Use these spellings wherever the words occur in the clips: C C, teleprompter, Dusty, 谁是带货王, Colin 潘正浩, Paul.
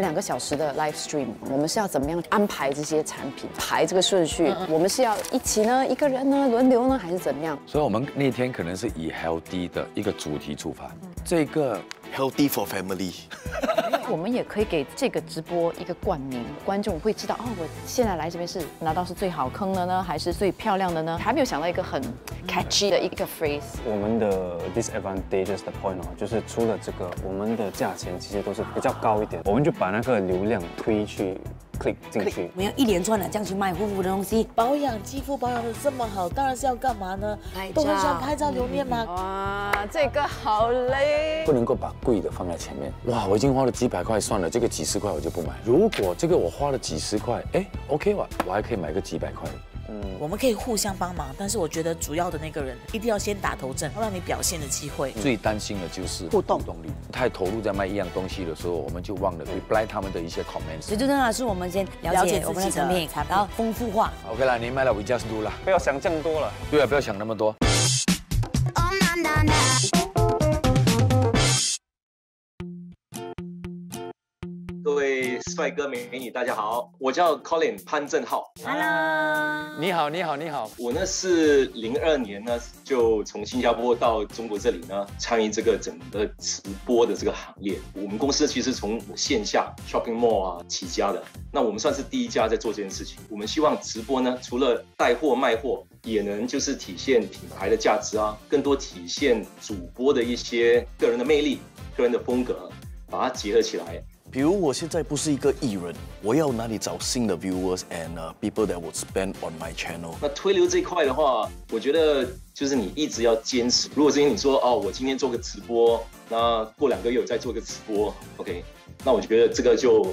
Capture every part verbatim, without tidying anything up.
两个小时的 live stream， 我们是要怎么样安排这些产品，排这个顺序？我们是要一起呢，一个人呢，轮流呢，还是怎么样？所以我们那天可能是以 healthy 的一个主题出发，这个 healthy for family。我们也可以给这个直播一个冠名，观众会知道哦，我现在来这边是拿到是最好坑的呢，还是最漂亮的呢？还没有想到一个很 catchy 的一个 phrase。我们的 disadvantages 的 point 就是除了这个，我们的价钱其实都是比较高一点，我们就把那个流量推去 click 进去。我们要一连串的这样去卖护肤的东西，保养肌肤保养的这么好，当然是要干嘛呢？都很想拍照留念吗？哇，这个好累。不能够把贵的放在前面。哇，我已经花了几百。 块算了，这个几十块我就不买。如果这个我花了几十块，哎 ，OK 吧，我还可以买个几百块。嗯，我们可以互相帮忙，但是我觉得主要的那个人一定要先打头阵，让你表现的机会。最担心的就是互动动力太投入在卖一样东西的时候，我们就忘了 reply 他们的一些 comments。所以最重要的是我们先了解我们的产品，然后丰富化。OK 啦，你买了我就输了，不要想这么多了。对啊，不要想那么多。 各位帅哥美女，大家好，我叫 Colin 潘正浩。Hello， 你好，你好，你好。我呢是零二年呢就从新加坡到中国这里呢参与这个整个直播的这个行业。我们公司其实从线下 shopping mall 啊起家的，那我们算是第一家在做这件事情。我们希望直播呢，除了带货卖货，也能就是体现品牌的价值啊，更多体现主播的一些个人的魅力、个人的风格，把它结合起来。 比如我现在不是一个艺人，我要哪里找新的 viewers and、uh, people that would spend on my channel？ 那推流这一块的话，我觉得就是你一直要坚持。如果今天你说哦，我今天做个直播，那过两个月我再做个直播 ，OK？ 那我觉得这个就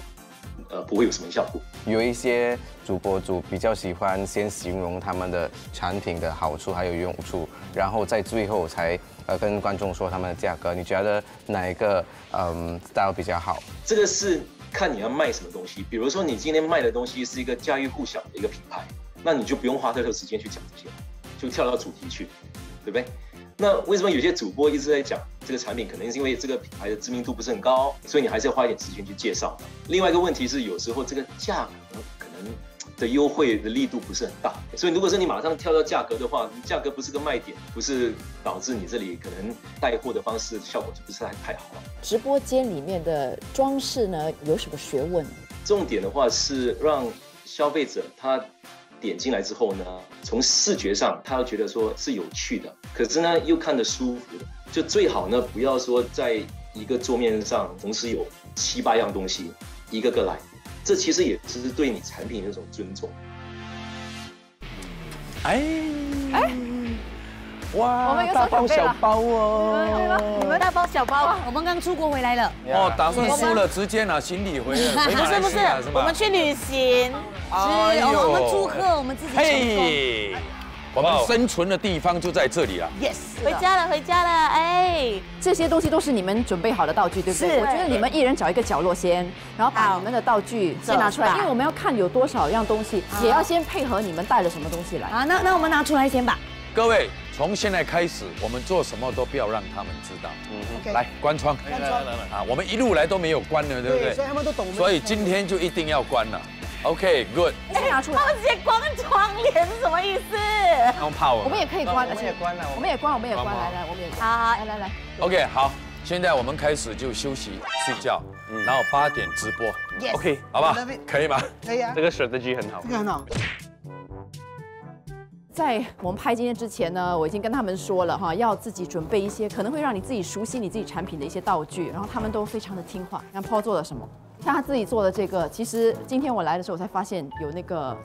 呃不会有什么效果。有一些主播主比较喜欢先形容他们的产品的好处还有用处，然后在最后才。 呃，跟观众说他们的价格，你觉得哪一个嗯 style 比较好？这个是看你要卖什么东西。比如说你今天卖的东西是一个家喻户晓的一个品牌，那你就不用花太多时间去讲这些，就跳到主题去，对不对？那为什么有些主播一直在讲这个产品？可能是因为这个品牌的知名度不是很高，所以你还是要花一点时间去介绍。另外一个问题是，有时候这个价格可能的优惠的力度不是很大，所以如果说你马上跳到价格的话，你价格不是个卖点，不是。 导致你这里可能带货的方式效果就不是太太好了。直播间里面的装饰呢，有什么学问？重点的话是让消费者他点进来之后呢，从视觉上他要觉得说是有趣的，可是呢又看得舒服的。就最好呢不要说在一个桌面上同时有七八样东西，一个个来，这其实也只是对你产品的一种尊重。哎哎。 哇，我们大包小包哦！你们大包小包啊！我们刚出国回来了。哦，打算输了直接拿行李回来。不是不是，我们去旅行。哎呦，我们祝贺我们自己成功。我们生存的地方就在这里了。Yes， 回家了，回家了。哎，这些东西都是你们准备好的道具，对不对？是。我觉得你们一人找一个角落先，然后把你们的道具先拿出来，因为我们要看有多少样东西，也要先配合你们带了什么东西来。啊，那那我们拿出来先吧。各位。 从现在开始，我们做什么都不要让他们知道。嗯，来关窗，来来来啊，我们一路来都没有关的，对不对？所以他们都懂。所以今天就一定要关了。OK，good。哎，拿出来。他们直接关窗帘是什么意思？用怕我。我们也可以关，而且关了，我们也关，我们也关，来来，我们也关。好，来来来。OK， 好，现在我们开始就休息睡觉，然后八点直播。OK， 好吧，可以吗？可以啊。这个 strategy 很好，这个很好。 在我们拍今天之前呢，我已经跟他们说了哈，要自己准备一些可能会让你自己熟悉你自己产品的一些道具，然后他们都非常的听话。看 Paul 做了什么？像他自己做的这个，其实今天我来的时候我才发现有那个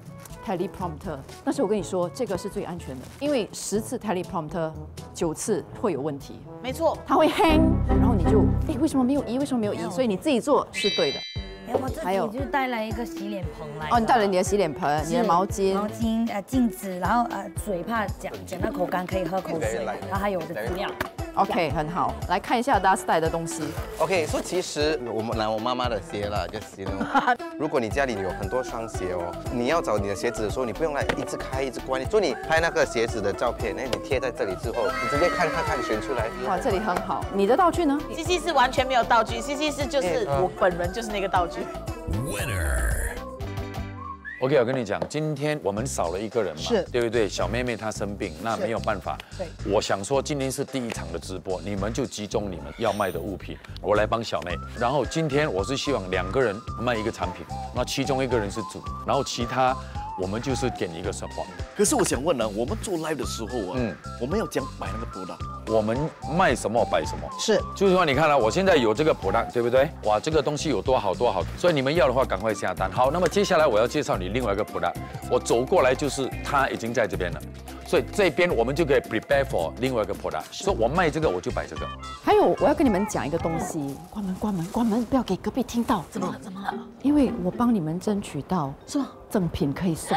teleprompter， 但是我跟你说，这个是最安全的，因为十次 teleprompter 九次会有问题。没错，它会 hang， 然后你就哎为什么没有移？为什么没有移？所以你自己做是对的。 我自己就带来一个洗脸盆来。哦，你带了你的洗脸盆，你的毛巾、毛巾、呃镜子，然后呃水怕讲讲到口干可以喝口水，然后还有我的资料。OK， 很好，来看一下 Dusty 的东西。OK， 所以其实我们拿我妈妈的鞋啦，就行了。如果你家里有很多双鞋哦，你要找你的鞋子的时候，你不用来一直开一直关，就你拍那个鞋子的照片，那你贴在这里之后，你直接看看看选出来。哇，这里很好。你的道具呢 ？C C 是完全没有道具 ，C C 是就是我本人就是那个道具。Winner。 OK， 我跟你讲，今天我们少了一个人嘛，对不对？小妹妹她生病，那没有办法。对，我想说今天是第一场的直播，你们就集中你们要卖的物品，我来帮小妹。然后今天我是希望两个人卖一个产品，那其中一个人是主，然后其他我们就是点一个 support。可是我想问呢、啊，我们做 live 的时候啊，嗯，我们要讲买那个 product， 我们卖什么摆什么。是，就是说你看了、啊，我现在有这个 product， 对不对？哇，这个东西有多好多好，所以你们要的话赶快下单。好，那么接下来我要介绍你。 另外一个 product， 我走过来就是它已经在这边了，所以这边我们就可以 prepare for 另外一个 product。所以我卖这个我就摆这个。还有我要跟你们讲一个东西，关门关门关门，不要给隔壁听到。怎么了怎么了？因为我帮你们争取到是吗？赠品可以送。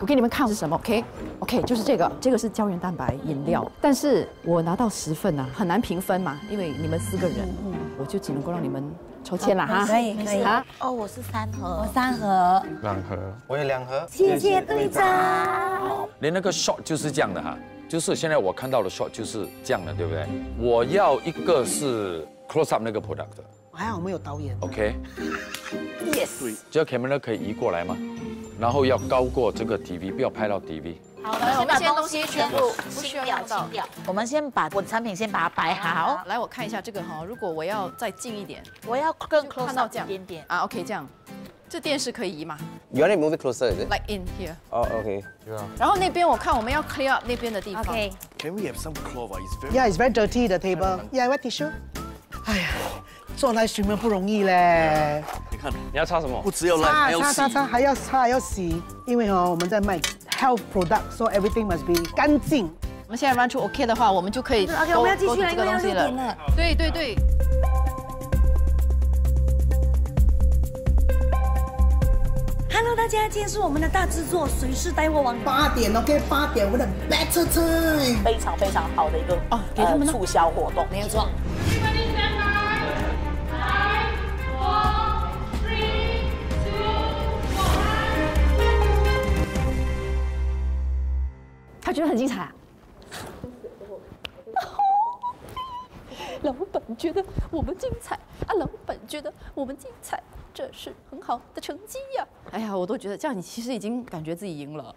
我给你们看是什么 ？OK OK， 就是这个，这个是胶原蛋白饮料，但是我拿到十份啊，很难平分嘛，因为你们四个人，我就只能够让你们。 抽签了哈，可以可以啊！哦，我是三盒，我三盒，两盒，我有两盒。谢谢队长。连那个 shot 就是这样的哈，就是现在我看到的 shot 就是这样的，对不对？我要一个是 close up 那个 product。还好我们有导演。OK。Yes。只要 camera 可以移过来吗？然后要高过这个 T V， 不要拍到 T V。 好了，我们先把东西全部清掉，清掉。我们先把我的产品先把它摆好。来，我看一下这个哈，如果我要再近一点，我要更 close 看到这样一点点啊。OK， 这样，这电视可以移嘛 ？You want to move it closer, is it? Like in here. Oh, OK. Yeah. 然后那边我看我们要 clear up 那边的地方。OK. Can we have some clover? It's very. Yeah, it's very dirty the table. Yeah, wet tissue. 哎呀，做 live streamer 不容易嘞。你看，你要擦什么？不只有 live， 还要洗。擦擦擦，还要擦，还要洗，因为哦，我们在卖。 Health product, so everything must be 干净。我们现在 run 出 OK 的话，我们就可以 OK， 我们要继续来这个东西了。对对对。Hello， 大家，今天是我们的大制作，谁是带货王？八点 OK， 八点我们的 Better Time， 非常非常好的一个哦，给他们促销活动，没有错。 他觉得很精彩啊！老板觉得我们精彩啊！老板觉得我们精彩，这是很好的成绩呀！哎呀，我都觉得这样，你其实已经感觉自己赢了。